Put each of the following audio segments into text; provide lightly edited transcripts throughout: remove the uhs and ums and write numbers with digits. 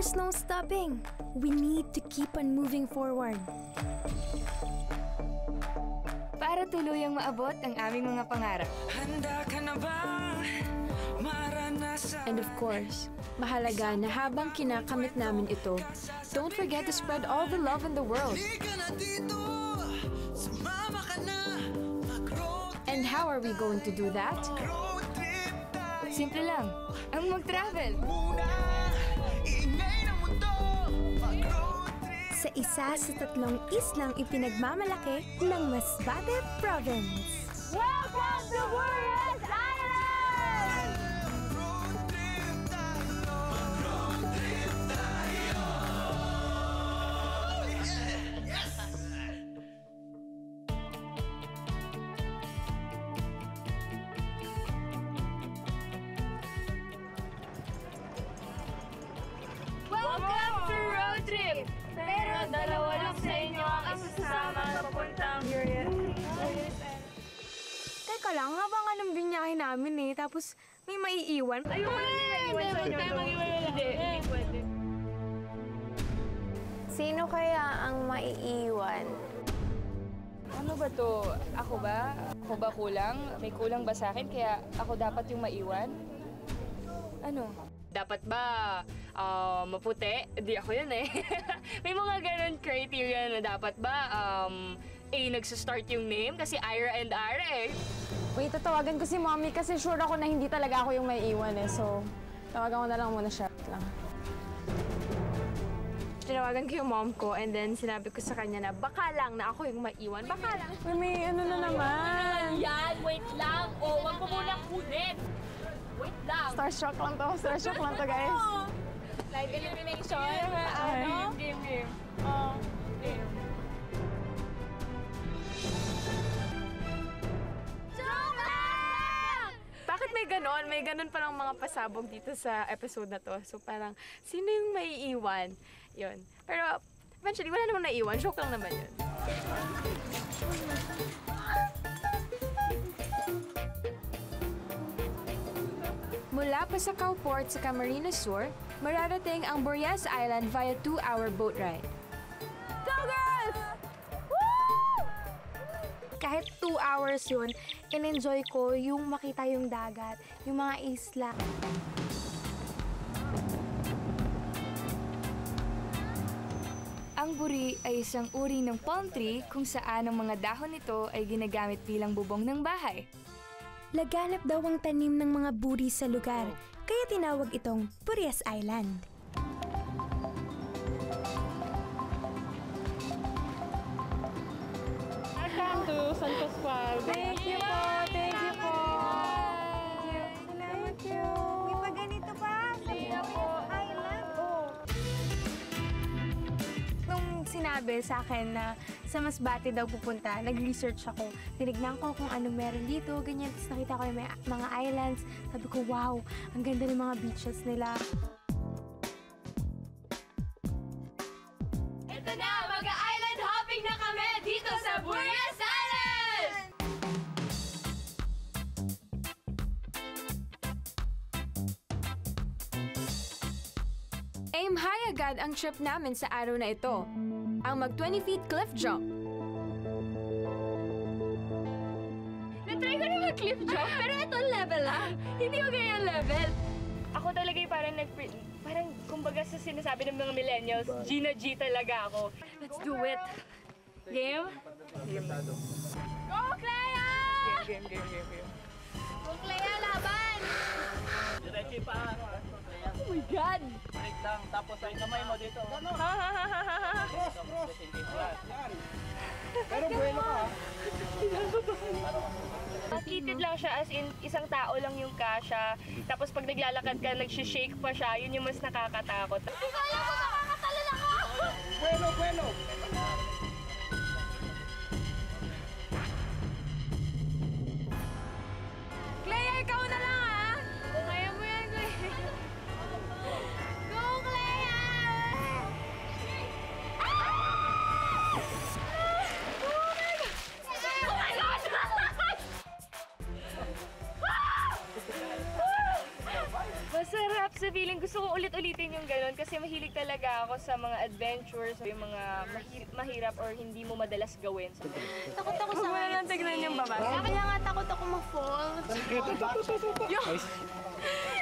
There's no stopping. We need to keep on moving forward. Para tuluyang maabot ang aming mga pangarap. Handa ka na ba? And of course, mahalaga na habang kinakamit namin ito, don't forget to spread all the love in the world. And how are we going to do that? Simple lang, ang mag-travel! Sa isa sa tatlong islang ipinagmamalaki ng Masbate Province. Welcome to Burias Island! Road trip tayo! Road trip tayo! Yes! Welcome to Road Trip! Pero dalawa lang sa inyo ang isusama sa papuntang Burias. Teka lang, habang anong binyahe namin eh, tapos may maiiwan. Ayun, may maiiwan sa inyo. Hindi, pwede. Sino kaya ang maiiwan? Ano ba to? Ako ba? Ako ba kulang? May kulang ba sa akin kaya ako dapat yung maiwan? Ano? Dapat ba maputi? Di ako yun eh. May mga ganun criteria na dapat ba nagsistart yung name kasi Ayra and Ara eh. Wait, tatawagan ko si Mommy kasi sure ako na hindi talaga ako yung may iwan eh. So, tawagan ko na lang muna siya. Tinawagan ko yung mom ko and then sinabi ko sa kanya na baka lang na ako yung maiwan. Baka lang. May ano na naman. Yan, wait lang. O, wag mo munang kunin. Wait lang. Starstruck lang to. Starstruck lang to, guys. Live elimination. Ano? Game. Oh. Bakit may ganon palang mga pasabog dito sa episode na to. So parang, sino yung maiiwan? Yun. Pero eventually, wala namang naiwan. Joke lang naman yun. Mula pa sa Cowport sa Camarines Sur, mararating ang Burias Island via 2-hour boat ride. Go girls! Kahit 2 hours yun, in-enjoy ko yung makita yung dagat, yung mga isla. Ang buri ay isang uri ng palm tree kung saan ang mga dahon nito ay ginagamit bilang bubong ng bahay. Laganap daw ang tanim ng mga buri sa lugar, kaya tinawag itong Burias Island. To Santos Square. Thank you po. Salamat po. May pa ganito pa sa Island. Oh. Nung sinabi sa akin na sa Masbate daw pupunta, nag-research ako. Tinignan ko kung ano meron dito, ganyan. Tapos nakita ko yung mga islands. Sabi ko, wow, ang ganda ng mga beaches nila. Ito na, mag-island hopping na kami dito sa Burias Island! Aim high agad ang trip namin sa araw na ito, ang mag-20 feet cliff jump. Na-try ko na mag-cliff jump, pero ito level ah. Hindi ko ganyan level. Ako talaga yung parang kumbaga sa sinasabi ng mga millennials, Gina G talaga ako. Let's do it. Game? Go, Klea! Game. Go, Klea, laban! Diretso pa. Oh my God! Break lang, tapos ay kamay mo dito. Cross! Pero bueno ka. Kitid lang siya as in isang tao lang yung kasha. Tapos pag naglalakad ka, nagsishake pa siya. Yun yung mas nakakatakot. Hindi ko alam kung nakakatalon ako! Bueno! Klea, ikaw na lang! Masarap sa feeling ko gusto ko ulit-ulitin yung ganun kasi mahilig talaga ako sa mga adventures, yung mga mahirap or hindi mo madalas gawin. So, takot ako sa mga tignan yung baba. Kaya nga takot ako ma-fall.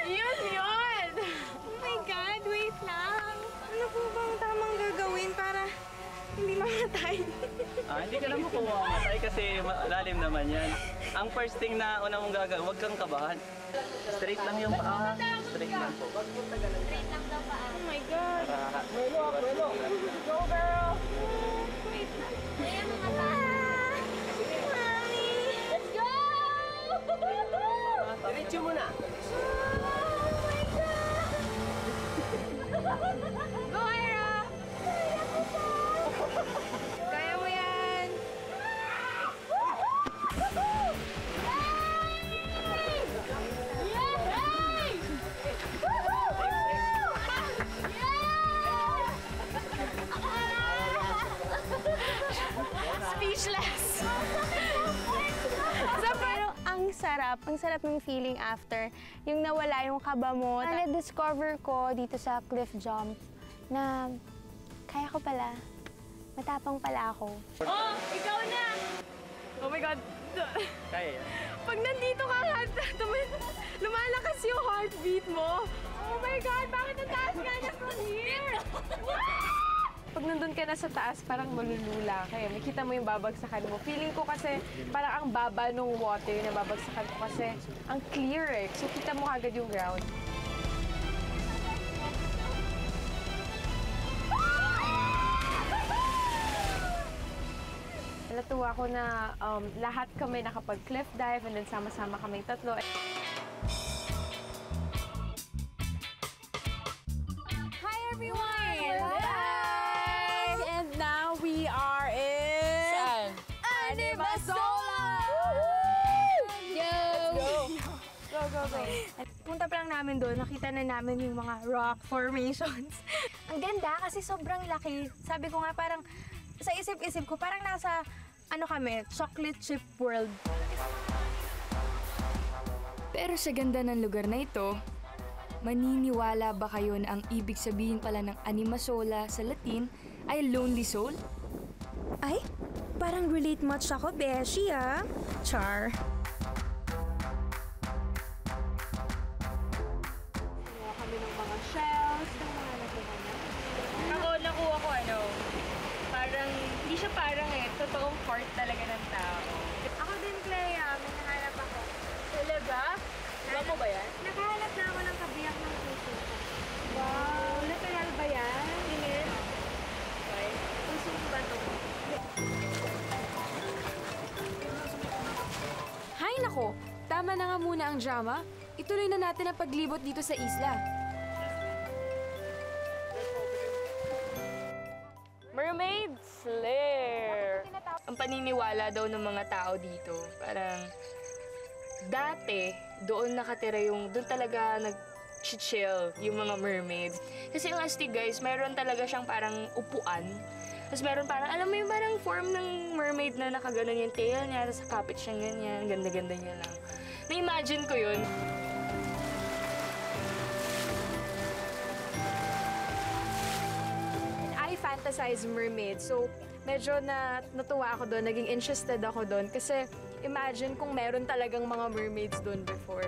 Yun! Oh my God, wait lang! Ano po bang tamang gagawin para hindi mamatay? Hindi ka lang makuha mamatay kasi malalim naman yan. Ang first thing na una mong gagawin, huwag kang kabahan. Straight lang yung paa. Straight lang po. Straight lang daw paa. Oh my God! Go girl! Wait lang. Ayan mga paa. Mommy! Let's go! Diretso mo na. Oh my God! Go Ayra! Kaya ko po! Kaya mo yan! Speechless! So, pero ang sarap ng feeling after yung nawala yung kaba mo. Na-discover ko dito sa cliff jump na kaya ko pala, matapang pala ako. Oh, ikaw na! Oh my God! Kaya yan. Pag nandito ka lumalakas yung heartbeat mo. Oh my God, bakit ang taas nga niya from here? Pag nandun ka na sa taas, parang malulula ka. Makita mo yung babagsakan mo. Feeling ko kasi parang ang baba ng water na babagsakan ko kasi ang clear eh. So kita mo agad yung ground. Natuwa ko na lahat kami nakapag-cliff dive and then sama-sama kaming tatlo. Hi everyone! Hi! And now we are in... Animasola! Yo! Go! Punta pa lang namin doon, nakita na namin yung mga rock formations. Ang ganda kasi sobrang laki. Sabi ko nga parang sa isip-isip ko parang nasa... Ano kami? Chocolate chip world. Pero sa ganda ng lugar na ito, maniniwala ba kayo na ang ibig sabihin pala ng Animasola sa Latin ay lonely soul? Ay, parang relate much ako, Beshi, ah. Char. Nakuha kami ng mga shells, ng mga nakuha. Ako, nakuha ko ano. Parang, hindi siya parang eh, totoong part talaga ng tao. Ako din, Klea, may nahanap ako. Talaga? Diba mo ba yan? Nakahanap na ako ng kabiyak ng puso. Wow, literal ba yan? Tingin? Okay. Puso mo ba ito? Hay nako! Tama na nga muna ang drama. Ituloy na natin ang paglibot dito sa isla. Mermaid Slayer. Ang paniniwala daw ng mga tao dito, parang dati doon nakatira doon talaga nag-chill yung mga mermaids. Kasi yung astig guys, meron talaga siyang parang upuan. Tapos meron parang, alam mo yung parang form ng mermaid na nakaganon yung tail niya, tapos kapit siyang ganyan, ganda-ganda niya lang. Na-imagine ko yun. Fantasize mermaid. So, medyo natuwa ako doon, naging interested ako doon kasi imagine kung meron talagang mga mermaids doon before.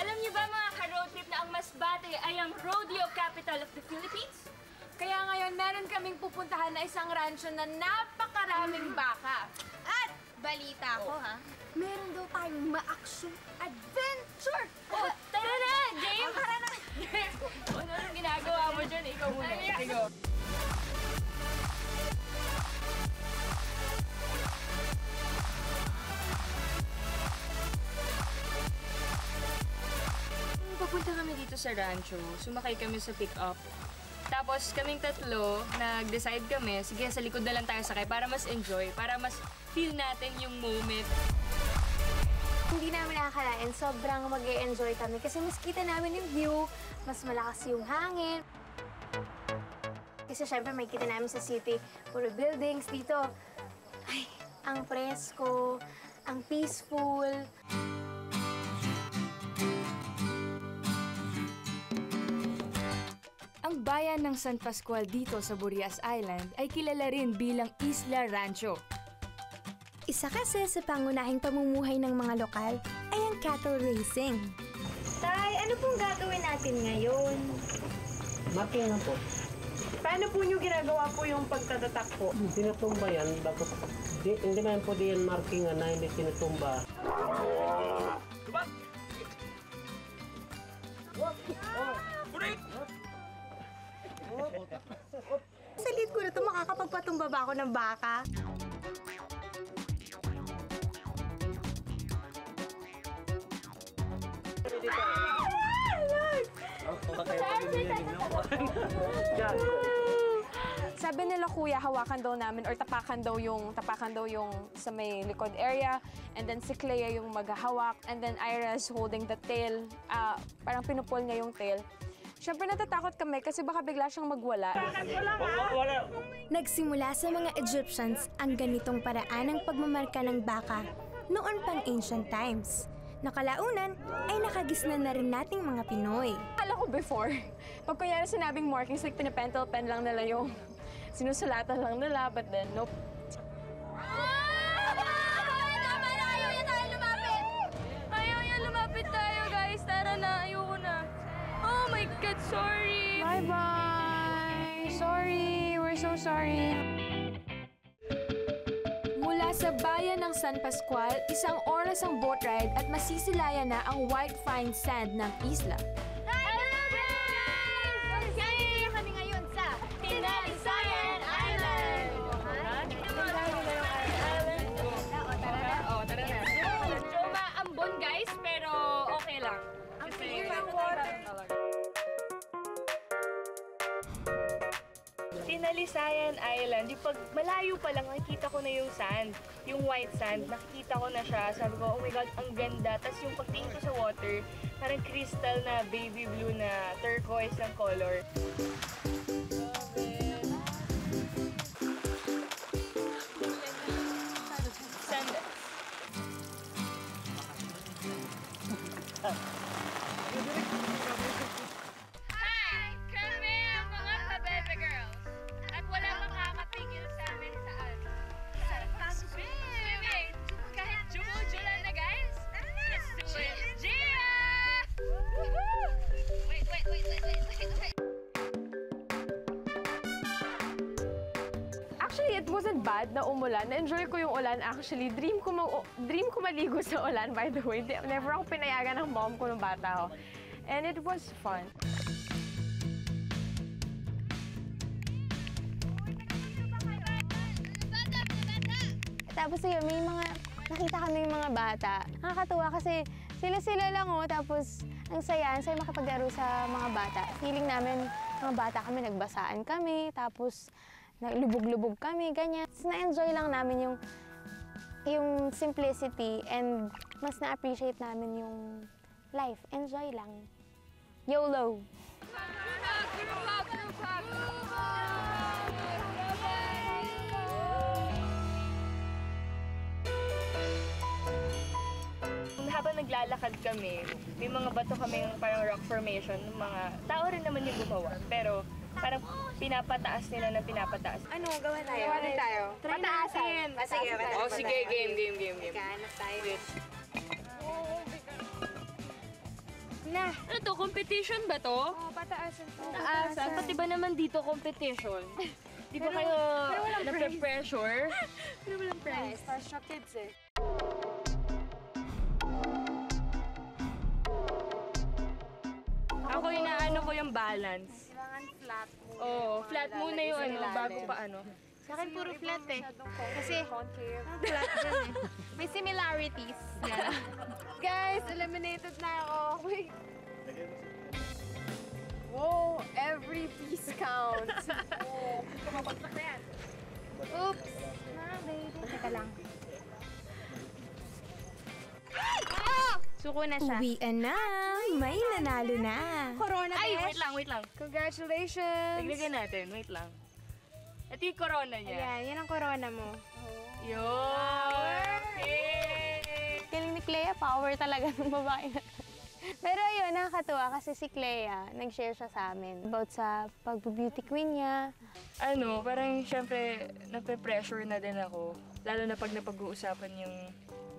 Alam niyo ba mga ka-road trip na ang Masbate ay ang rodeo capital of the Philippines? Kaya ngayon, meron kaming pupuntahan na isang rancho na napakaraming baka. At balita ko, ha? Meron daw tayong ma-action adventure! Oh, tara na, James! Tara na! Ano nang ginagawa mo dyan? Ikaw muna. Sige. Pupunta kami dito sa rancho. Sumakay kami sa pick-up. Tapos kaming tatlo, nag-decide kami, sige, sa likod na lang tayo sakay para mas enjoy, para mas feel natin yung moment. Hindi namin nakakalain, sobrang mag-e-enjoy kami kasi mas kita namin yung view, mas malakas yung hangin. Kasi syempre makikita namin sa city, puro buildings dito. Ay, ang presko, ang peaceful. Ang bayan ng San Pascual dito sa Burias Island ay kilala rin bilang Isla Rancho. Isa kasi sa pangunahing pamumuhay ng mga lokal ay ang cattle racing. Tay, ano pong gagawin natin ngayon? Makina po. Paano po nyo ginagawa po yung pagtatatak po? Tinatumba yan, bakit? Hindi naman po diyan marking na hindi tinatumba. Sa lead ko na ito, makakapagpatumba ba ako ng baka? Sabi nila kuya, hawakan daw namin or tapakan daw yung sa may likod area, and then si Klea yung maghahawak, and then Ayra's holding the tail, parang pinupol niya yung tail. Siyempre natatakot kami kasi baka bigla siyang magwala. Nagsimula sa mga Egyptians ang ganitong paraan ng pagmamarka ng baka noon pang ancient times. Nakalaunan ay nakagisna na rin nating mga Pinoy. Akala ko before, pag kunyari sinabing markings, like pinapental pen lang nila yung sinusulatan lang nila, but then nope. Ayaw yan lumapit tayo guys, tara na, ayoko na. Oh my God, sorry! Bye-bye! Sorry, we're so sorry. Mula sa bayan ng San Pascual, isang oras ang boat ride at masisilayan na ang white fine sand ng isla. Kaya kami ngayon sa Nalisayan Island! Maambon guys, pero okay lang. Ang clear ng water. Nalisayan Island, yung pag malayo pa lang, nakikita ko na yung sand, yung white sand, nakikita ko na siya, sabi ko, oh my God, ang ganda. Tapos yung pagtingin ko sa water, parang crystal na baby blue na turquoise ng color. Sand. Actually, it wasn't bad na umulan. Na-enjoy ko yung ulan. Actually, dream ko maligo sa ulan, by the way. Never ako pinayagan ng mom ko nung bata ako. And it was fun. Tapos yun, may mga, nakita kami yung mga bata. Nakakatuwa kasi sila-sila lang oh, tapos ang saya makapaglaro sa mga bata. Feeling namin, mga bata kami, nagbasaan kami, tapos naglubog-lubog kami, ganyan. Na-enjoy lang namin yung simplicity and mas na-appreciate namin yung life. Enjoy lang. YOLO! Habang naglalakad kami, may mga bato kami parang rock formation, mga tao rin naman yung gumawa, pero parang pinapataas nila na pinapataas. Ano, gawa tayo? Gawa rin tayo. Pataasin! O sige, game. Kaanap tayo. Na! Ano to? Competition ba to? Oo, pataasin. Pataasan. Pati ba naman dito competition? Di ba kayo na-pressure? Pero walang prize. Para sa kids eh. Ako inaano ko yung balance. Kailangan flat muna. Oo, flat muna yung ano, bago pa ano. Sa akin puro flat eh. Kasi flat din eh. May similarities. Guys, eliminated na ako. Wait. Whoa, every piece counts. Oo, kumapagsak na yan. Oops. Na, baby. Teka lang. Suko na siya. Uwian na! May nanalo na! Corona test! Ay, wait lang! Congratulations! Taglagyan natin, wait lang. Ito yung corona niya. Ayan, yan ang corona mo. Oh. Yun! Okay! Kaling ni Klea, power talaga ng babae na. Pero ayun, nakakatuwa kasi si Klea, nag-share siya sa amin about sa pag-beauty queen niya. Ano, parang siyempre, nape-pressure na din ako. Lalo na pag napag-uusapan yung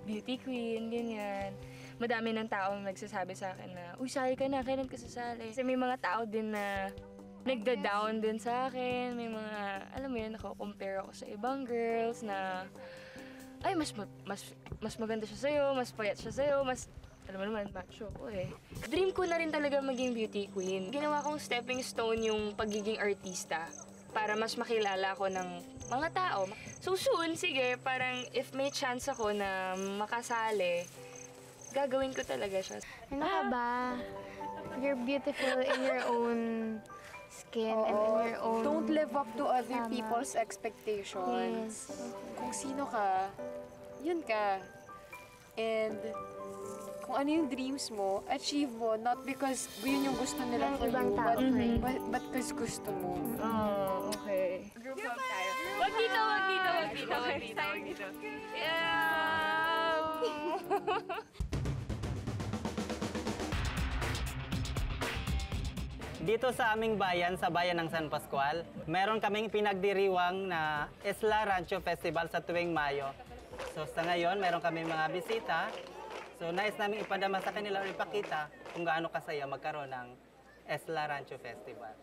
beauty queen, ganyan. Madami ng taong nagsasabi sa akin na, uy, sali ka na, kailan ka sasali? Kasi may mga tao din na nagda-down din sa akin. May mga, alam mo yun, nako-compare ako sa ibang girls na, ay, mas maganda siya sa'yo, mas payat siya sa'yo, mas, alam mo naman, macho ko eh. Dream ko na rin talaga maging beauty queen. Ginawa kong stepping stone yung pagiging artista para mas makilala ako ng mga tao. So soon, sige, parang if may chance ako na makasali, gagawin ko talaga siya. Ano ka ba? You're beautiful in your own skin and in your own... Don't live up to other people's expectations. Yes. Kung sino ka, yun ka. And kung ano yung dreams mo, achieve mo. Not because yun yung gusto nila for you, but because gusto mo. Oh, okay. Group up tayo. Wag dito, wag dito, wag dito, wag dito, wag dito. Yeah! Dito sa aming bayan, sa bayan ng San Pascual, meron kaming pinagdiriwang na Isla Rancho Festival sa tuwing Mayo. So sa ngayon, meron kami mga bisita. So nais namin ipadama sa kanila o ipakita kung gaano kasaya magkaroon ng Isla Rancho Festival.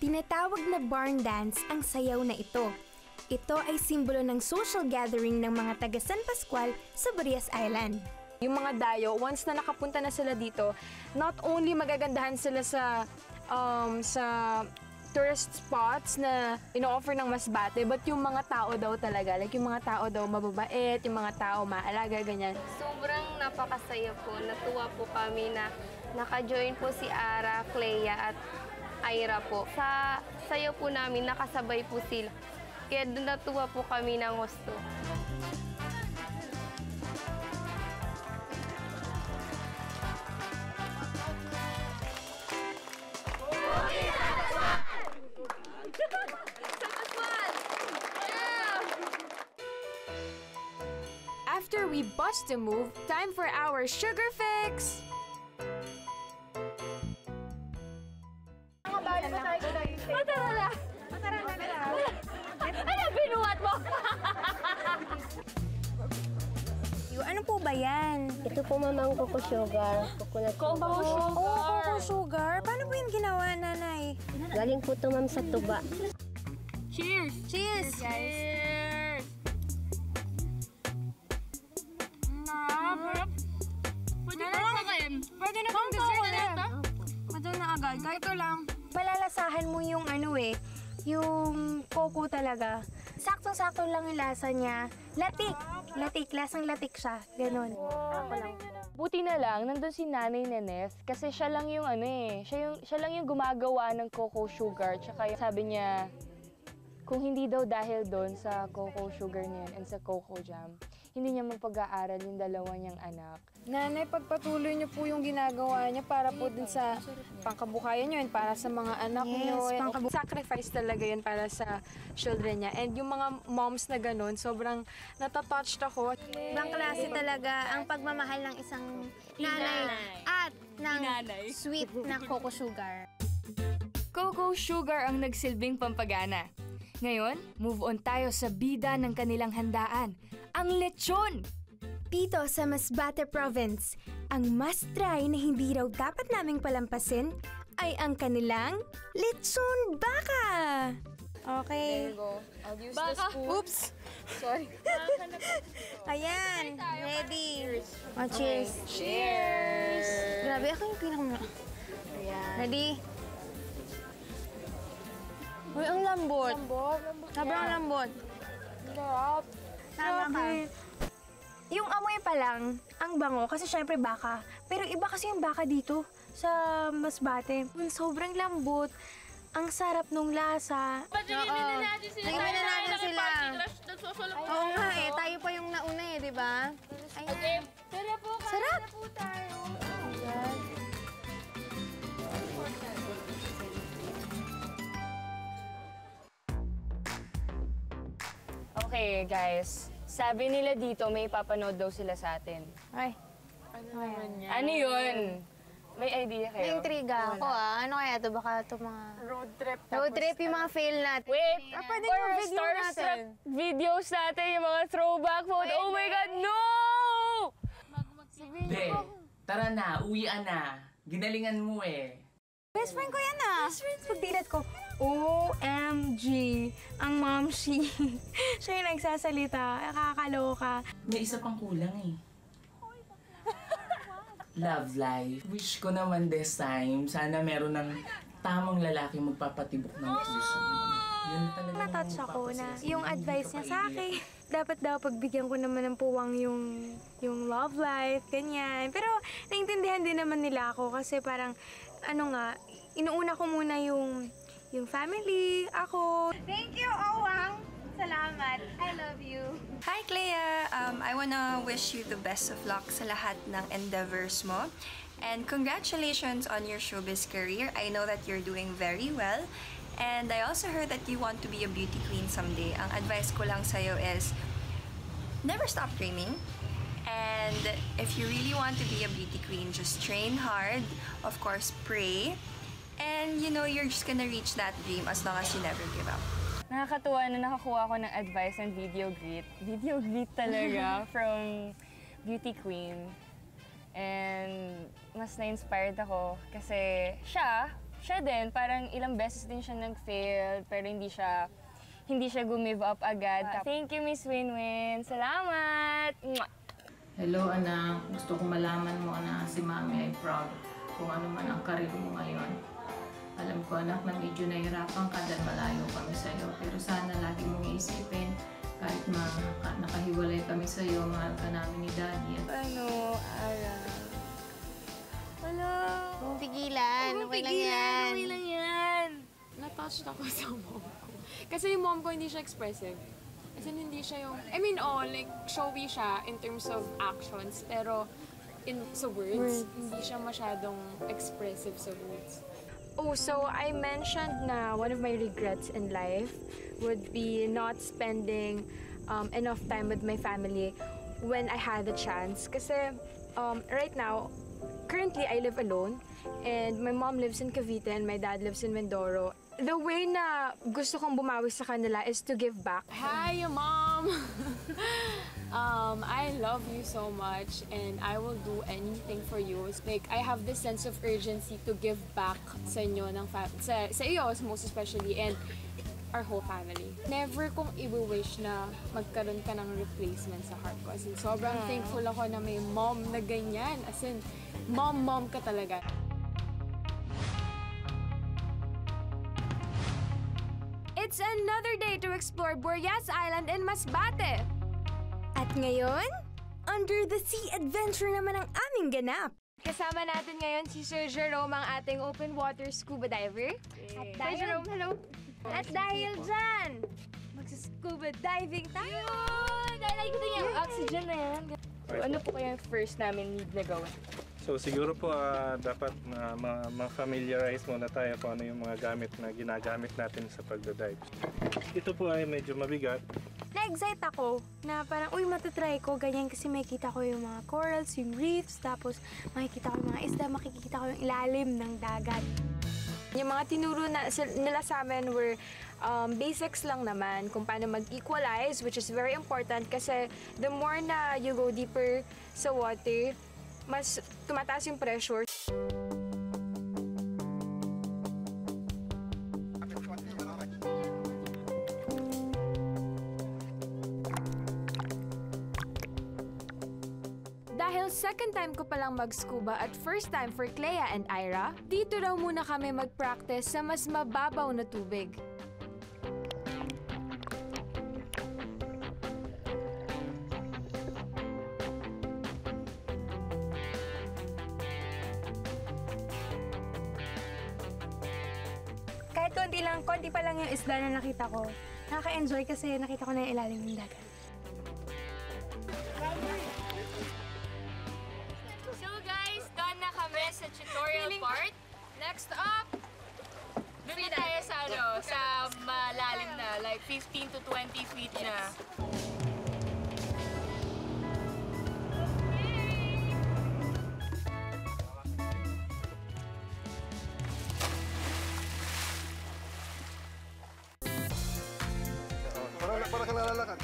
Tinatawag na barn dance ang sayaw na ito. Ito ay simbolo ng social gathering ng mga taga San Pascual sa Burias Island. Yung mga dayo, once na nakapunta na sila dito, not only magagandahan sila sa tourist spots na ino-offer ng Masbate, but yung mga tao daw talaga. Like yung mga tao daw mababait, yung mga tao maalaga, ganyan. Sobrang napakasaya po. Natuwa po kami na naka-join po si Arra, Klea at Ayra po. Sa sayo po namin, nakasabay po sila. Kaya doon natuwa po kami ng gusto. After we bust a move, time for our sugar fix! Matarala! Matarala! Ano, binuhat mo? Ano po ba yan? Ito po, mamang cocoa sugar. Cocoa sugar? Oo, cocoa sugar. Paano po yung ginawa, nanay? Galing po ito, ma'am, sa tuba. Cheers! Cheers! Cheers! Narap! Pwede na lang kain. Pwede na pang dessert na ito. Madal na agad. Ito lang. Palalasahan mo yung ano eh. Yung coco talaga. Saktong-sakto lang yung lasa niya. Latik! Latik. Lasang latik siya. Ganun. Buti na lang, nandun si Nanay Nenes. Kasi siya lang yung ano eh. Siya lang yung gumagawa ng coco sugar. Tsaka sabi niya, kung hindi daw dahil doon sa coco sugar niya and sa coco jam, hindi niya mapag-aaral yung dalawa niyang anak. Nanay, pagpatuloy niyo po yung ginagawa niya para po din sa pangkabuhayan niyo and para sa mga anak niyo. Yes, sacrifice talaga yun para sa children niya. And yung mga moms na ganun, sobrang natatouched ako. Ibang klase talaga ang pagmamahal ng isang nanay at ng sweet na cocoa sugar. Cocoa sugar ang nagsilbing pampagana. Ngayon, move on tayo sa bida ng kanilang handaan, ang lechon! Dito sa Masbate Province, ang must try na hindi raw dapat naming palampasin ay ang kanilang lechon baka! Okay. There you go. I'll use the spoon. Oops! Sorry. Ayan, ready. Oh, cheers. Okay. Cheers! Grabe, ako yung pinaka... Ayan. Ready? Uy, ang lambot. Sobrang lambot. Sarap. Tama ka. Yung amoy pa lang, ang bango kasi syempre baka. Pero iba kasi yung baka dito sa Masbate. Sobrang lambot. Ang sarap nung lasa. Pagigin na natin sila. Pagigin na natin sila. Oo nga eh, tayo pa yung nauna eh, di ba? Ayan. Sarap po, kaya na po tayo. Ayan. Okay, guys. Sabi nila dito, may papanood daw sila sa atin. Ay. Ano naman yan? Ano yun? May idea kayo? Naintriga ako Ano kaya ito? Baka ito mga... Road trip. Road trip yung mga fail natin. Wait! Pwede yung video natin. Videos natin, yung mga throwback photos. Oh my God, no! Be, tara na. Uwian na. Ginalingan mo eh. Best friend ko yan ah. Pagdilat ko, OMG! Ang momshi. Siya yung nagsasalita. Nakakaloka. May isa pang kulang eh. Love life. Wish ko naman this time, sana meron ng tamang lalaki magpapatibok ng ilusyon. Natouch ako na yung advice niya sa akin. Dapat daw pagbigyan ko naman ng puwang yung love life, ganyan. Pero naintindihan din naman nila ako kasi parang, ano nga, inuuna ko muna yung family, ako. Thank you, Owang! Salamat. I love you. Hi, Klea. I wanna wish you the best of luck sa lahat ng endeavors mo. And congratulations on your showbiz career. I know that you're doing very well. And I also heard that you want to be a beauty queen someday. Ang advice ko lang sa'yo is, never stop dreaming. And if you really want to be a beauty queen, just train hard. Of course, pray. And you know, you're just gonna reach that dream as long as you never give up. Nakakatuwa na nakakuha ko ng advice ng video greet. Video greet talaga from beauty queen. And mas na-inspired ako kasi siya din, parang ilang beses din siya nag-fail pero hindi siya gumive up agad. Thank you, Miss Winwin. Salamat! Hello, anak. Gusto kong malaman mo na si Mami ay proud kung ano man ang karir mo ngayon. Alam ko, anak, na medyo nahirapan ka dahil malayo kami sa'yo. Pero sana lagi mong iisipin, kahit nakahiwalay kami sa'yo, mahal ka namin ni Daddy. Ano, Ara? Hello? Huwag pigilan. Okay lang yan. Okay lang yan. Na-touched ako sa mom ko. Kasi yung mom ko hindi siya expressive. As in, hindi siya yung... I mean, like, showy siya in terms of actions. Pero, sa words, hindi siya masyadong expressive sa words. Oh, so I mentioned na one of my regrets in life would be not spending enough time with my family when I had the chance. Kasi right now, currently I live alone and my mom lives in Cavite and my dad lives in Mindoro. The way na gusto kong bumawi sa kanila is to give back. Hi, Mom! I love you so much and I will do anything for you. Like, I have this sense of urgency to give back sa inyo, sa iyo most especially, and our whole family. Never kong i-wish na magkaroon ka ng replacement sa heart ko. As in, sobrang thankful ako na may mom na ganyan. As in, mom ka talaga. It's another day to explore Burias Island in Masbate. At ngayon, under the sea adventure naman ang aming ganap. Kasama natin ngayon si Sir Jerome, ang ating open water scuba diver. Yay. At dahil, Sir Jerome, hello. At dahil dyan, magsascuba diving tayo. Yun! Nalagay ko na yung oxygen na yan. So, ano po kaya yung first namin need na gawin? So siguro po dapat ma-familiarize muna tayo kung ano yung mga gamit na ginagamit natin sa pagdadive. Ito po ay medyo mabigat. Na-excite ako na parang, uy, matatry ko, ganyan kasi makikita ko yung mga corals, yung reefs, tapos makikita ko yung mga isda, makikita ko yung ilalim ng dagat. Yung mga tinuro nila sa amin were basics lang naman kung paano mag-equalize, which is very important kasi the more na you go deeper sa water, mas tumataas yung pressure. Dahil second time ko palang mag-scuba at first time for Klea and Ayra, dito daw muna kami mag-practice sa mas mababaw na tubig. Konti pa lang yung isda na nakita ko. Nakaka-enjoy kasi nakita ko na yung ilalim ng dagat. So guys, done na kami sa tutorial part. Next up, dun na tayo sa malalim na, like like 15 to 20 feet na. Para kang lalakad.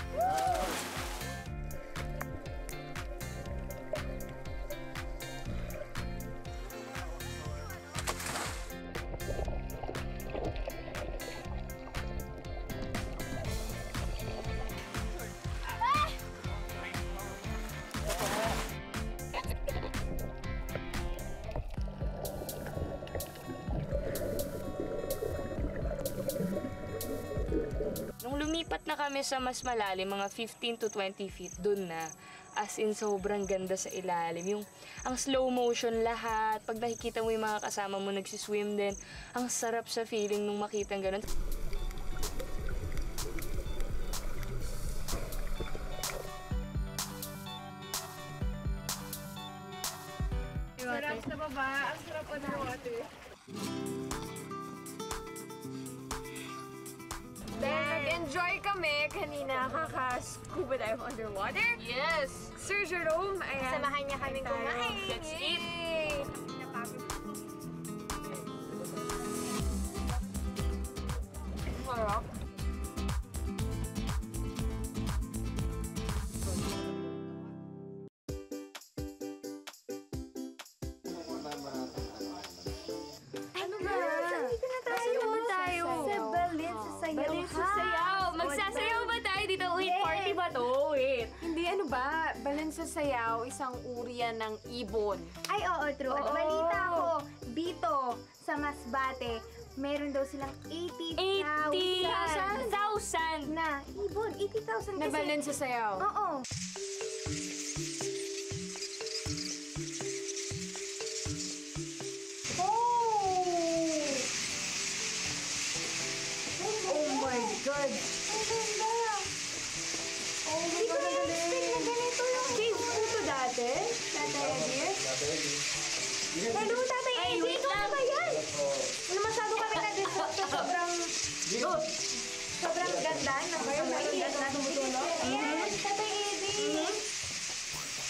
Lumipat na kami sa mas malalim, mga 15 to 20 feet dun na. As in, sobrang ganda sa ilalim. Yung, ang slow motion lahat. Pag nakikita mo yung mga kasama mo nagsiswim din, ang sarap sa feeling nung makitang ganun. Sarap sa baba. Ang sarap underwater. Nag-enjoy kami kanina, kaka-scuba dive underwater. Yes! Sir Jerome, ayan. Samahan niya kaming kumain. Let's eat! Sarap. Ano ba? Dito na tayo. Sa Balinsasayaw. Magsasayaw ba tayo dito? Wait, yes. Party ba to? Wait. Hindi, ano ba? Balinsasayaw, isang urian ng ibon. Ay, oo, true. Oo. At balita ko, dito sa Masbate, meron daw silang 80,000 na ibon. 80,000 kasi. Na balinsasayaw. Oo. Good. Ang ganda! Oh my God, ang galing! Hindi ko na ganito yung cave po ito dati. Tatay Edir? Tatay Edir. Hello, Tatay Edir! Dito na ba yan? Ano masyado kami na-disrupt sa sobrang... Sobrang ganda na ba yung maiiyak na tumutulog? Yes, Tatay Edir!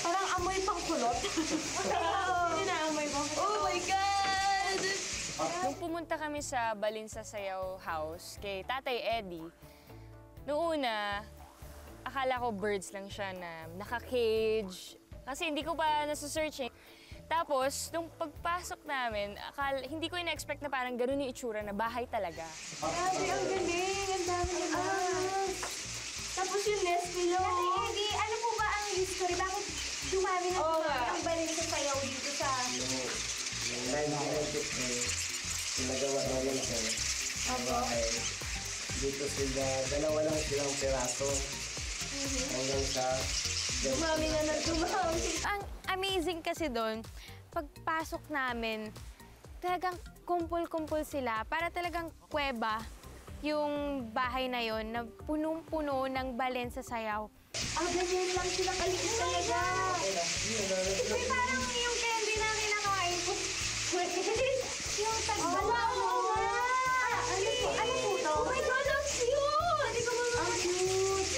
Parang amoy pang kulot. Hindi na amoy pang kulot. Oh my God! Nung pumunta kami sa Balinsasayaw House kay Tatay Eddie, noong una, akala ko birds lang siya na naka-cage. Kasi hindi ko pa nasusearch eh. Tapos, nung pagpasok namin, hindi ko in-expect na parang ganun yung itsura na bahay talaga. Grabe, ang galing! Ang dami nila! Tapos yung nest nila. Tatay Eddie, ano po ba ang history? Bakit dumami na ang Balinsasayaw dito sa... Nagawa na yun sila. Okay. Dito sila, dalawa lang silang piraso. Hanggang sa... Dumami na nagdumami. Ang amazing kasi doon, pagpasok namin, talagang kumpul-kumpul sila. Para talagang kuweba yung bahay na yun na punong-puno ng Balinsasayaw. Ang ganyan lang sila kaligit talaga. Kasi parang yung candy na kinakain ko. Yung tagbala mo. Ano po ito? Oh my God, ang cute! Ang cute!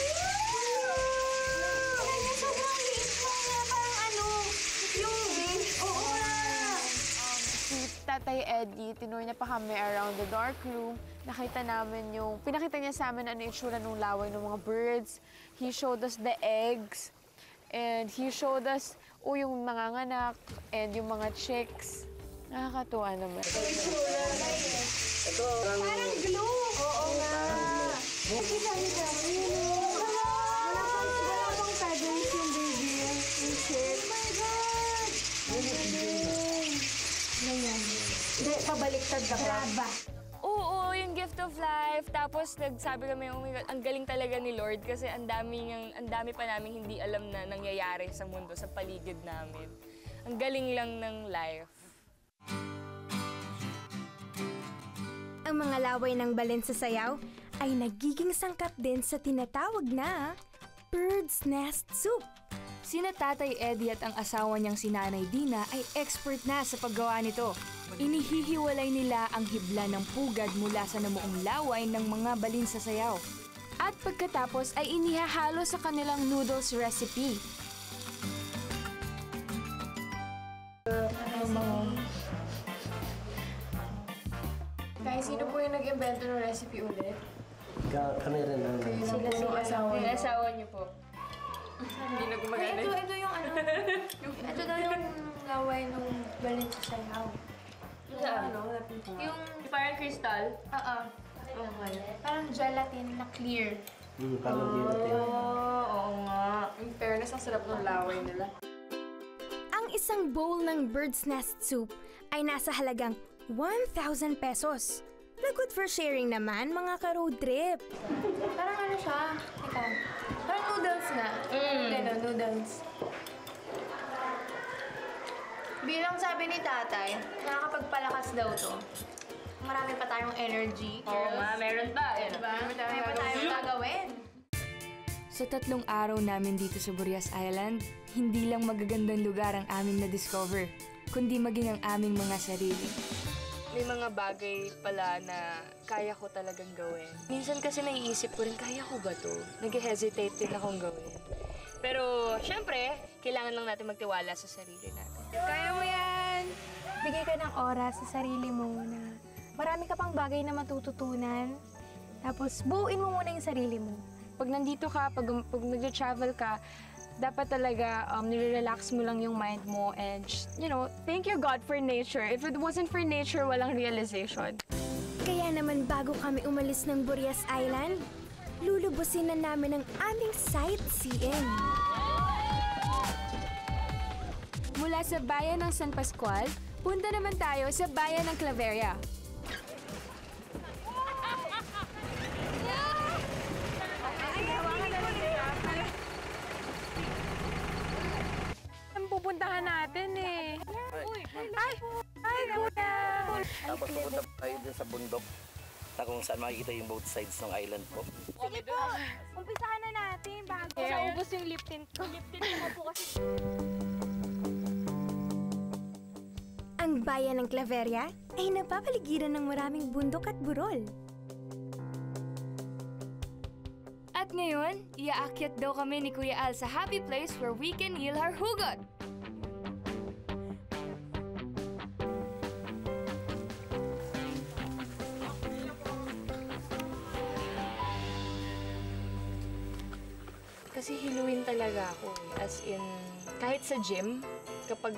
Kaya sobrang liit mo nga. Parang ano, yung beige. Oo na. Si Tatay Eddie, tinuloy niya pa kami around the dark room. Nakita namin yung, pinakita niya sa amin ano itsura ng laway ng mga birds. He showed us the eggs. And he showed us, yung mga anak and yung mga chicks. Nakakatuwa naman. Ito, parang glue. Oo nga. Kasi sabi ka, wala pang feathers yung baby. Yung chicks. Oh my God! Ngayon. Hindi, pabaliktad na pa. Oo, yung gift of life. Tapos nagsabi kami, oh my God, ang galing talaga ni Lord kasi ang dami pa namin hindi alam na nangyayari sa mundo, sa paligid namin. Ang galing lang ng life. Ang mga laway ng Balinsasayaw ay nagiging sangkap din sa tinatawag na bird's nest soup. Sina Tatay Eddie at ang asawa niyang si Nanay Dina ay expert na sa paggawa nito. Inihihiwalay nila ang hibla ng pugad mula sa namuong laway ng mga Balinsasayaw. at pagkatapos ay inihahalo sa kanilang noodles recipe. Guys, sino po yung nag-invento ng recipe ulit? Kami rin lang. Sila yung asawa. Yung asawa niyo po. Hindi na gumagana. Ito yung ano. Ito daw yung laway ng Balinsasayaw. Yung parang crystal? Oo. Parang gelatin na clear. Parang gelatin. Oo nga. In fairness, ang sarap ng laway nila. Ang isang bowl ng bird's nest soup ay nasa halagang 1,000 pesos. Na good for sharing naman, mga ka-road trip. Parang ano siya? Teka. Parang noodles na. Ganun, noodles. Bilang sabi ni tatay, nakakapagpalakas daw to. Marami pa tayong energy. Oo ma, meron pa. Marami pa tayong gagawin. Sa 3 araw namin dito sa Burias Island, hindi lang magagandang lugar ang aming na-discover, kundi maging ang aming mga sarili. May mga bagay pala na kaya ko talagang gawin. Minsan kasi naiisip ko rin, kaya ko ba to? Nag-hesitate din akong gawin. Pero syempre, kailangan lang natin magtiwala sa sarili natin. Kaya mo yan! Bigay ka ng oras sa sarili mo na marami ka pang bagay na matututunan. Tapos buuin mo muna yung sarili mo. Pag nandito ka, pag nag-travel ka, dapat talaga nire-relax mo lang yung mind mo and, you know, thank you God for nature. If it wasn't for nature, walang realization. Kaya naman bago kami umalis ng Burias Island, lulubusin na namin ang aming sightseeing. Mula sa bayan ng San Pascual, punta naman tayo sa bayan ng Claveria. Pupuntahan natin eh. Ay, kuya! Tapos pupunta tayo din sa bundok na kung saan makikita yung both sides ng island po. Sige po! Umpisahan na natin bago naubos yung lip tint ko. Lip tint ko po kasi. Ang bayan ng Claveria ay napapaligiran ng maraming bundok at burol. At ngayon, iaakyat daw kami ni Kuya Al sa happy place where we can heal our hugot. Kasi hiluin talaga ako eh. As in, kahit sa gym, kapag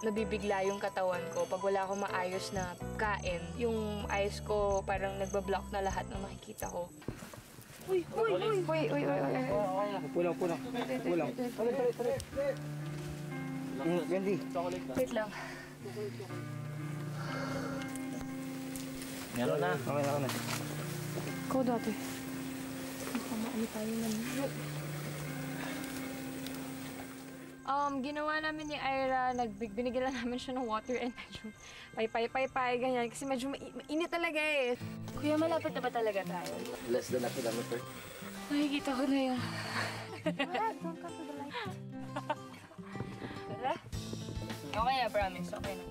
nabibigla yung katawan ko, pag wala akong maayos na kain, yung eyes ko parang nagbablock na lahat ng nakikita ko. Uy! Pulang. Gandhi. Wait lang. Meron na. Okay na. Ikaw dati. Ginawa namin ni Ayra, binigyan namin siya ng water and medyo pay ganyan kasi medyo mainit talaga eh. Kuya, malapit na ba talaga tayo? Less than a kilometer. Nakikita ko na yun. Don't come to the light. Wala? Okay na, promise. Okay na.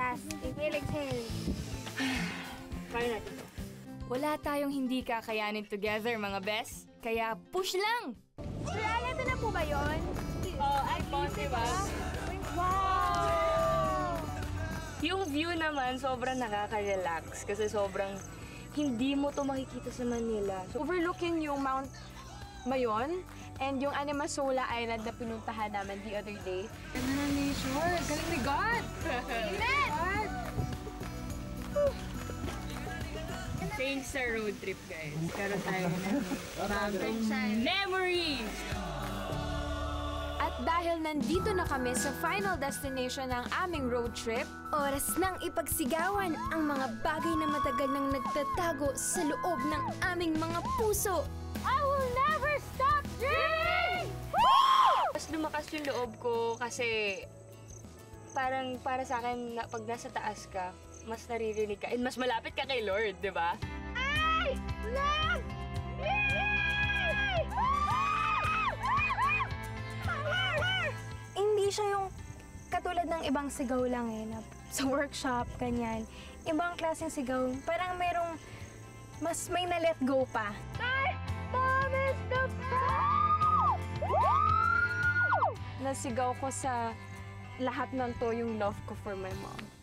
Last, exhale. Kaya natin. Wala tayong hindi kakayanin together, mga best. Kaya push lang! Real, ito na po ba yun? Oh, at least, diba? Wow! Yung view naman, sobrang nakaka-relax. Kasi sobrang hindi mo ito makikita sa Manila. So, overlooking yung Mount Mayon and yung Animasola Island na pinuntahan namin the other day. Ganda na nature! Galing ni God! Amen! Thanks sa road trip, guys. Karoon tayo ng bagong memories! At dahil nandito na kami sa final destination ng aming road trip, oras nang ipagsigawan ang mga bagay na matagal nang nagtatago sa loob ng aming mga puso. I will never stop dreaming! Woo! Mas lumakas yung loob ko kasi parang para sa akin, pag nasa taas ka, mas naririnig ka and mas malapit ka kay Lord, di ba? I love me! Hindi siya yung katulad ng ibang sigaw lang eh, na sa workshop, ganyan. Ibang klaseng sigaw, parang merong mas may na-let go pa. Ay! Mom is the best! Nasigaw ko sa lahat ng to yung love ko for my mom.